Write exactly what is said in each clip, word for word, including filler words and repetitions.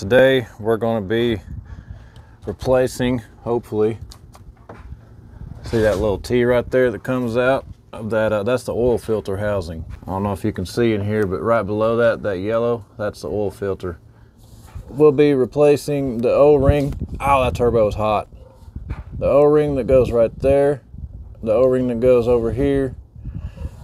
Today we're going to be replacing, hopefully, see that little T right there that comes out of that, uh, that's the oil filter housing. I don't know if you can see in here, but right below that, that yellow, that's the oil filter. We'll be replacing the O-ring. Oh, that turbo is hot. The O-ring that goes right there, the O-ring that goes over here,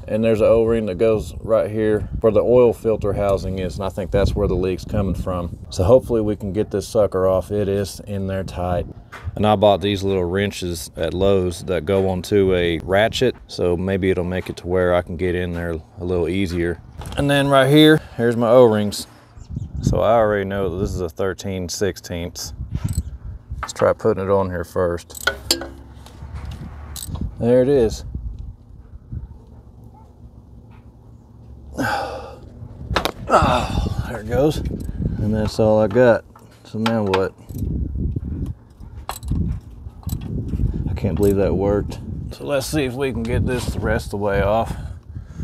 and there's an O-ring that goes right here where the oil filter housing is, and I think that's where the leak's coming from. So hopefully we can get this sucker off. It is in there tight. And I bought these little wrenches at Lowe's that go onto a ratchet, so maybe it'll make it to where I can get in there a little easier. And then right here, here's my O-rings. So I already know that this is a thirteen sixteenths. Let's try putting it on here first. There it is. Oh, there it goes. And that's all I got. So now what? I can't believe that worked. So let's see if we can get this the rest of the way off.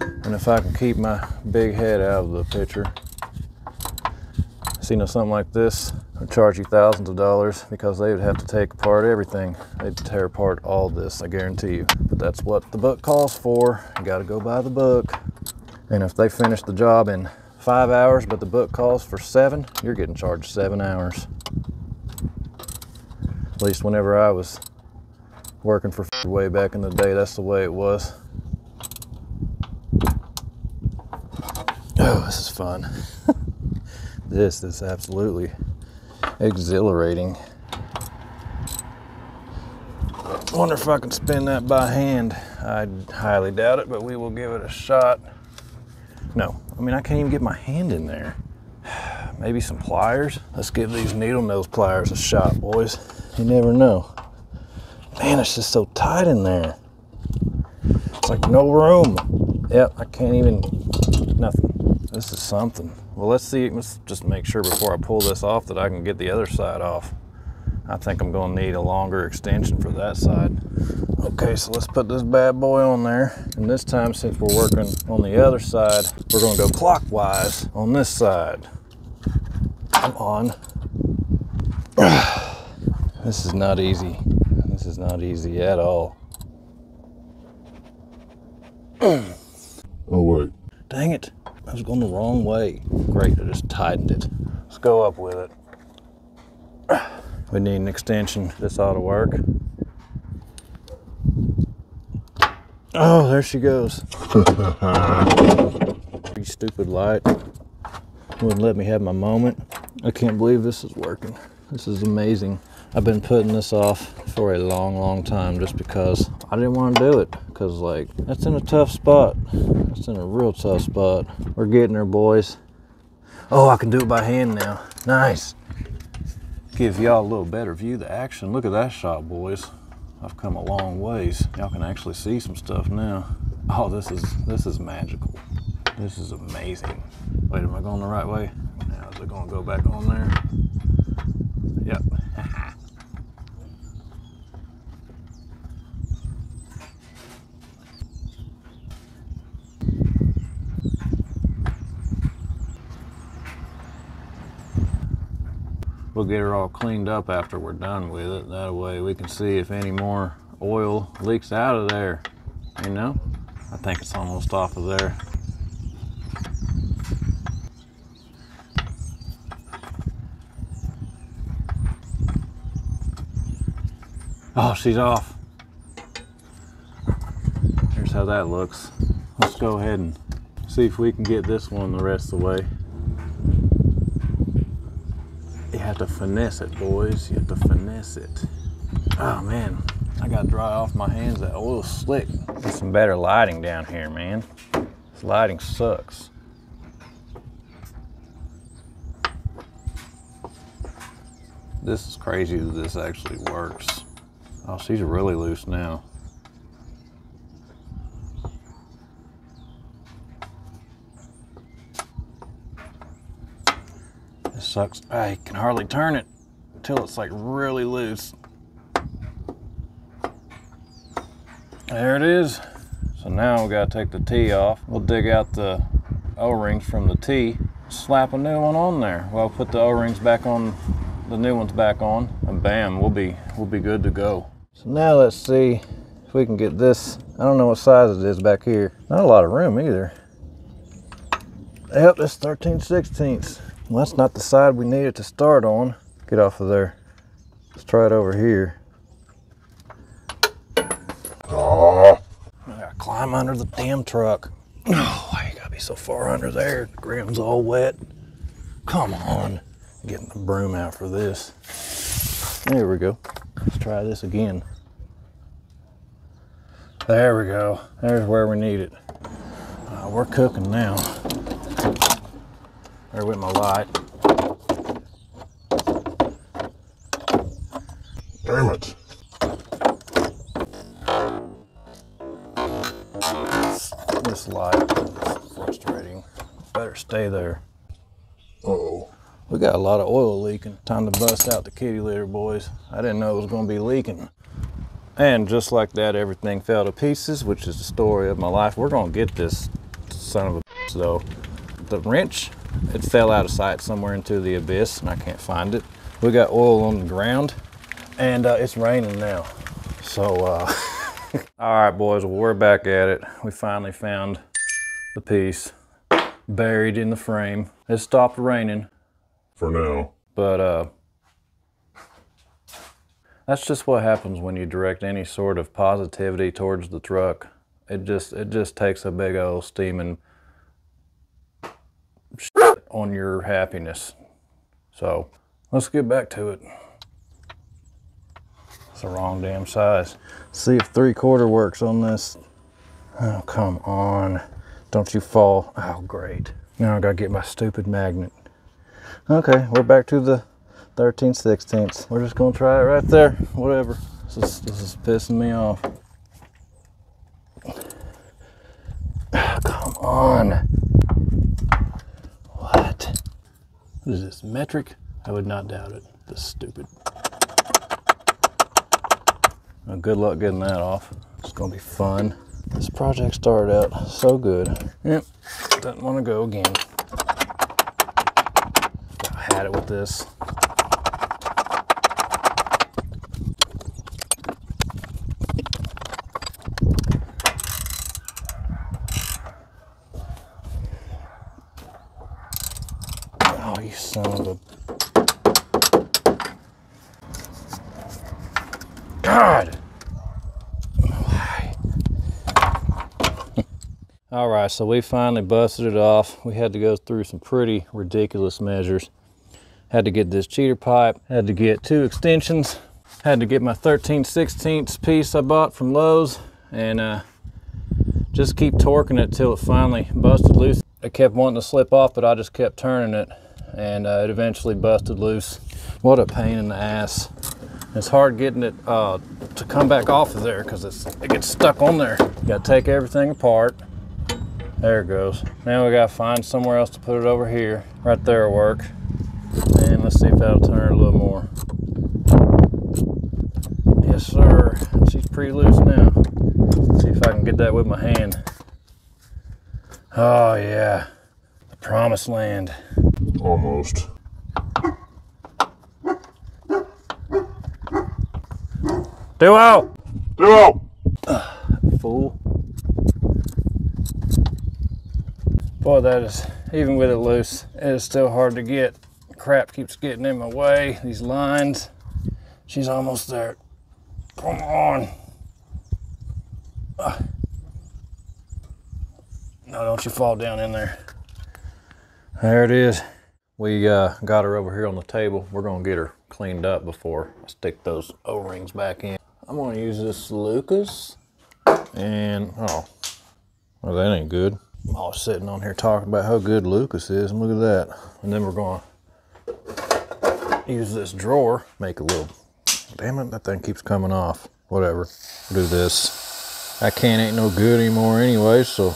And if I can keep my big head out of the picture. See, you know, something like this would charge you thousands of dollars because they would have to take apart everything. They'd tear apart all this, I guarantee you. But that's what the book calls for. You gotta go by the book. And if they finish the job in five hours, but the book calls for seven, you're getting charged seven hours. At least whenever I was working for way back in the day, that's the way it was. Oh, this is fun. This is absolutely exhilarating. Wonder if I can spin that by hand. I highly doubt it, but we will give it a shot. No, I mean, I can't even get my hand in there. Maybe some pliers. Let's give these needle nose pliers a shot, boys. You never know. Man, it's just so tight in there. It's like no room. Yep, I can't even, nothing. This is something. Well, let's see, let's just make sure before I pull this off that I can get the other side off. I think I'm gonna need a longer extension for that side. Okay, so let's put this bad boy on there. And this time, since we're working on the other side, we're gonna go clockwise on this side. Come on. This is not easy. This is not easy at all. Oh, wait. Dang it, I was going the wrong way. Great, I just tightened it. Let's go up with it. We need an extension. This ought to work. Oh, there she goes. You stupid light. Wouldn't let me have my moment. I can't believe this is working. This is amazing. I've been putting this off for a long, long time just because I didn't want to do it. Because, like, that's in a tough spot. That's in a real tough spot. We're getting there, boys. Oh, I can do it by hand now. Nice. Give y'all a little better view of the action. Look at that shot, boys. I've come a long ways. Y'all can actually see some stuff now. Oh, this is this is magical. This is amazing. Wait, am I going the right way? Now is it gonna go back on there? Yep. We'll get her all cleaned up after we're done with it. That way we can see if any more oil leaks out of there. You know? I think it's almost off of there. Oh, she's off. Here's how that looks. Let's go ahead and see if we can get this one the rest of the way. Have to finesse it, boys. You have to finesse it. Oh man, I gotta dry off my hands. That oil's slick. Get some better lighting down here, man. This lighting sucks. This is crazy that this actually works. Oh, she's really loose now. Sucks. I can hardly turn it until it's like really loose. There it is. So now we gotta take the T off. We'll dig out the O-rings from the T. slap a new one on there. Well, put the O-rings back on, the new ones back on, and bam, we'll be we'll be good to go. So now let's see if we can get this. I don't know what size it is back here. Not a lot of room either. Yep, it's thirteen sixteenths. Well, that's not the side we needed to start on. Get off of there. Let's try it over here. Oh, I gotta climb under the damn truck. Oh, why you gotta be so far under there? The grim's all wet. Come on. Getting the broom out for this. There we go. Let's try this again. There we go. There's where we need it. Uh, we're cooking now. There with my light. Damn it. This light is frustrating. Better stay there. Uh-oh. We got a lot of oil leaking. Time to bust out the kitty litter, boys. I didn't know it was going to be leaking. And just like that, everything fell to pieces, which is the story of my life. We're going to get this son of a bitch, though. The wrench, it fell out of sight somewhere into the abyss, and I can't find it. We got oil on the ground, and uh, it's raining now. So, uh... all right, boys, well, we're back at it. We finally found the piece buried in the frame. It stopped raining. For now. But uh, that's just what happens when you direct any sort of positivity towards the truck. It just it just takes a big old steaming shit on your happiness. So let's get back to it. It's the wrong damn size. See if three quarter works on this. Oh, come on. Don't you fall. Oh, great. Now I gotta get my stupid magnet. Okay, we're back to the thirteen sixteenths. We're just gonna try it right there. Whatever. This is, this is pissing me off. Come on. What? What is this, metric? I would not doubt it. This stupid. Well, good luck getting that off. It's gonna be fun. This project started out so good. Yep, doesn't wanna go again. At it with this. Oh, you son of a God! Why? All right, so we finally busted it off. We had to go through some pretty ridiculous measures. Had to get this cheater pipe, had to get two extensions, had to get my thirteen sixteenths piece I bought from Lowe's, and uh, just keep torquing it till it finally busted loose. It kept wanting to slip off, but I just kept turning it, and uh, it eventually busted loose. What a pain in the ass. It's hard getting it uh, to come back off of there because it's, it gets stuck on there. You gotta take everything apart. There it goes. Now we gotta find somewhere else to put it over here. Right there will work. And let's see if that'll turn a little more. Yes, sir. She's pretty loose now. Let's see if I can get that with my hand. Oh, yeah. The promised land. Almost. Duo! Duo! Uh, fool. Boy, that is, even with it loose, it is still hard to get. Crap keeps getting in my way, these lines. She's almost there. Come on. Uh. No, don't you fall down in there. There it is. We uh, got her over here on the table. We're gonna get her cleaned up before I stick those O-rings back in. I'm gonna use this Lucas. And, oh, well, that ain't good. I'm all sitting on here talking about how good Lucas is, and look at that. And then we're gonna use this drawer, make a little, damn it, that thing keeps coming off. Whatever, we'll do this. That can ain't no good anymore anyway, so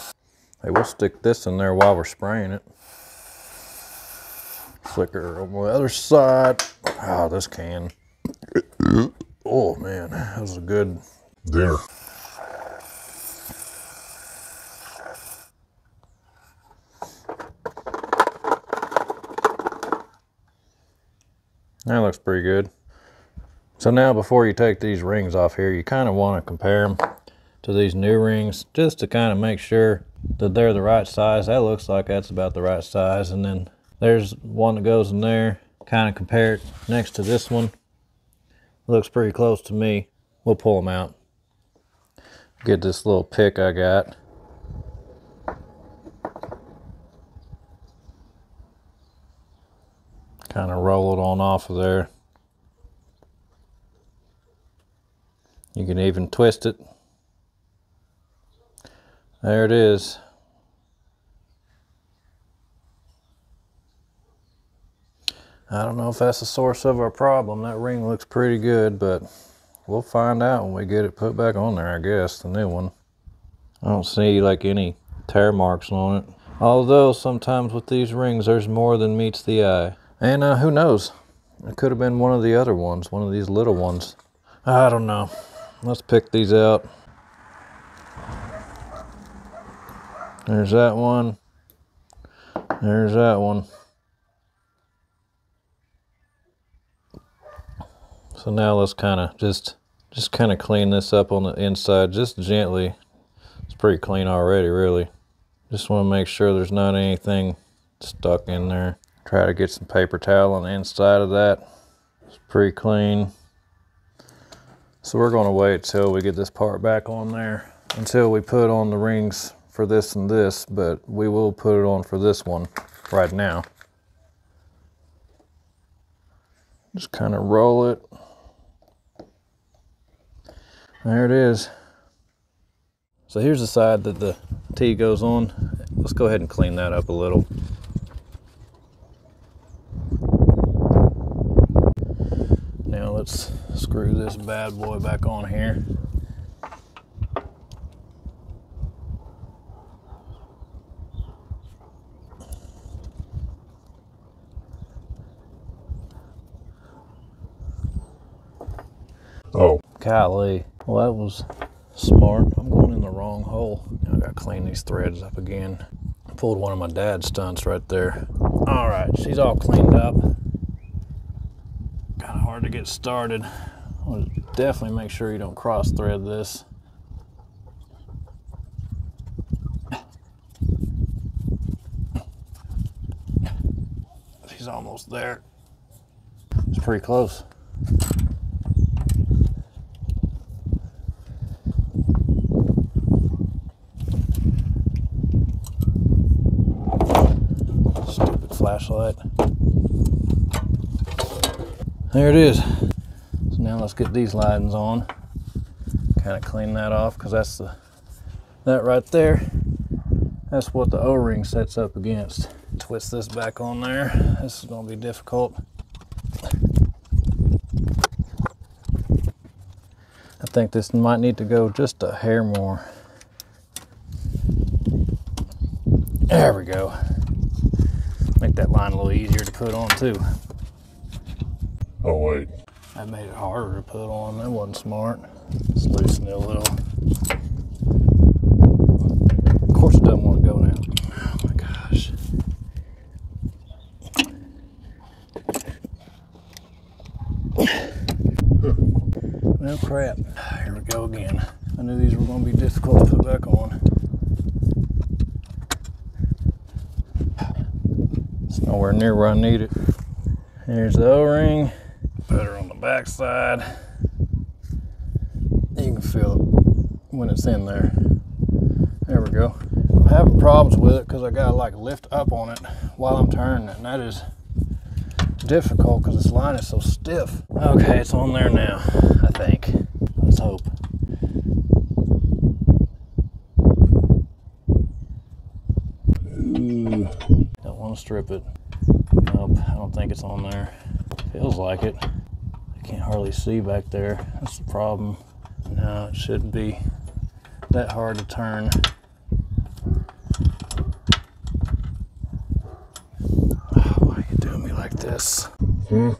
hey, we'll stick this in there while we're spraying it. Flicker on the other side. Oh, this can. Oh man, that was a good dinner. That looks pretty good. So now before you take these rings off here, you kind of want to compare them to these new rings just to kind of make sure that they're the right size. That looks like that's about the right size. And then there's one that goes in there. Kind of compare it next to this one. Looks pretty close to me. We'll pull them out. Get this little pick I got. Kind of roll it on off of there. You can even twist it. There it is. I don't know if that's the source of our problem. That ring looks pretty good, but we'll find out when we get it put back on there, I guess, the new one. I don't see like any tear marks on it. Although sometimes with these rings, there's more than meets the eye. And uh, who knows? It could have been one of the other ones, one of these little ones. I don't know. Let's pick these out. There's that one. There's that one. So now let's kind of just, just kind of clean this up on the inside, just gently. It's pretty clean already, really. Just want to make sure there's not anything stuck in there. Try to get some paper towel on the inside of that. It's pretty clean. So we're going to wait till we get this part back on there, until we put on the rings for this and this, but we will put it on for this one right now. Just kind of roll it. There it is. So here's the side that the T goes on. Let's go ahead and clean that up a little. Now let's screw this bad boy back on here. Oh, golly. Well, that was smart. I'm going in the wrong hole. Now I gotta clean these threads up again. I pulled one of my dad's stunts right there. All right, she's all cleaned up. Kind of hard to get started. I'll definitely make sure you don't cross thread this. She's almost there. It's pretty close. Stupid flashlight. There it is. So now let's get these linings on. Kind of clean that off, because that's the, that right there, that's what the O-ring sets up against. Twist this back on there. This is gonna be difficult. I think this might need to go just a hair more. There we go. Make that line a little easier to put on too. Oh wait. That made it harder to put on. That wasn't smart. Let's loosen it a little. Of course it doesn't want to go now. Oh my gosh. No crap. Here we go again. I knew these were going to be difficult to put back on. It's nowhere near where I need it. Here's the O-ring. Put her on the back side. You can feel it when it's in there. There we go. I'm having problems with it because I gotta like lift up on it while I'm turning it, and that is difficult because this line is so stiff. Okay, it's on there now, I think. Let's hope. Ooh. Don't want to strip it. Nope, I don't think it's on there. Feels like it. I can't hardly see back there. That's the problem. No, it shouldn't be that hard to turn. Oh, why are you doing me like this? Hmm.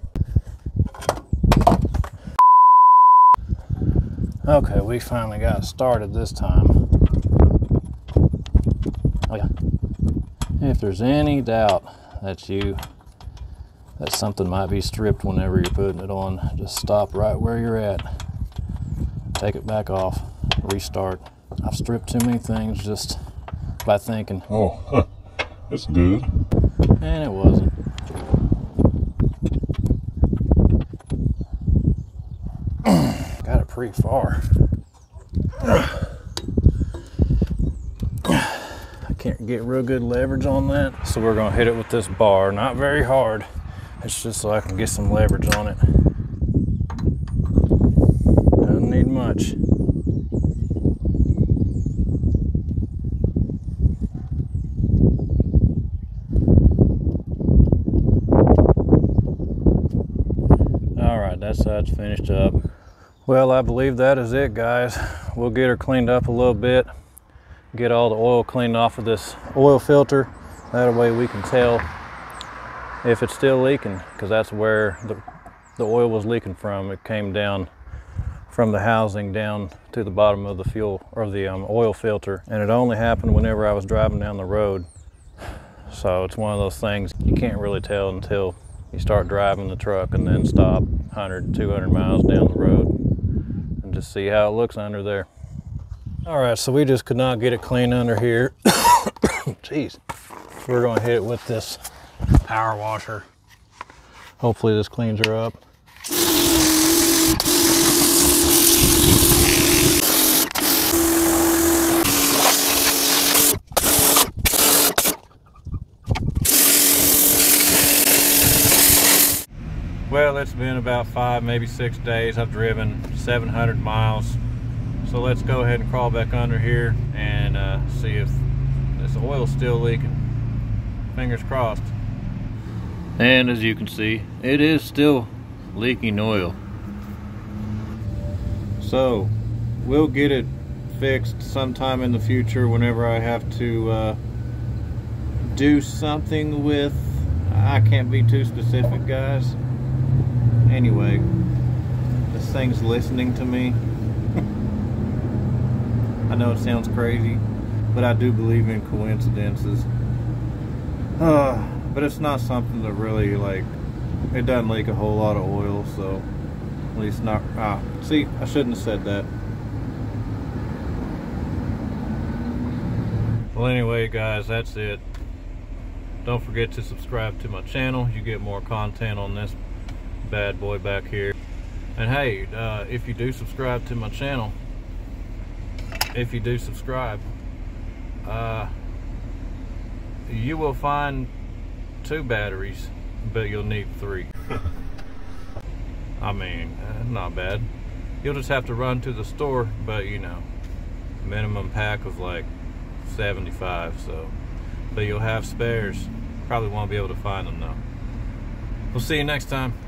Okay, we finally got started this time. Oh, yeah. If there's any doubt that you that something might be stripped whenever you're putting it on, just stop right where you're at, take it back off, restart. I've stripped too many things just by thinking, oh, huh, that's good. And it wasn't. Got it pretty far. I can't get real good leverage on that, so we're gonna hit it with this bar. Not very hard. It's just so I can get some leverage on it. Doesn't need much. All right, that side's finished up. Well, I believe that is it, guys. We'll get her cleaned up a little bit, get all the oil cleaned off of this oil filter. That way we can tell if it's still leaking, because that's where the, the oil was leaking from. It came down from the housing down to the bottom of the fuel or the um, oil filter. And it only happened whenever I was driving down the road. So it's one of those things you can't really tell until you start driving the truck and then stop one hundred, two hundred miles down the road. To see how it looks under there. All right, so we just could not get it clean under here. Jeez. We're gonna hit it with this power washer. Hopefully this cleans her up. Well, it's been about five, maybe six days. I've driven seven hundred miles. So let's go ahead and crawl back under here and uh, see if this oil's still leaking. Fingers crossed. And as you can see, it is still leaking oil. So we'll get it fixed sometime in the future whenever I have to uh, do something with, I can't be too specific, guys. Anyway, this thing's listening to me. I know it sounds crazy, but I do believe in coincidences. Uh, but it's not something that really, like, it doesn't leak a whole lot of oil, so at least not, ah, see, I shouldn't have said that. Well, anyway, guys, that's it. Don't forget to subscribe to my channel. You get more content on this bad boy back here. And hey, uh, if you do subscribe to my channel, if you do subscribe, uh, you will find two batteries, but you'll need three. I mean, uh, not bad. You'll just have to run to the store, but you know, minimum pack of like seventy-five, so. But you'll have spares. Probably won't be able to find them though. We'll see you next time.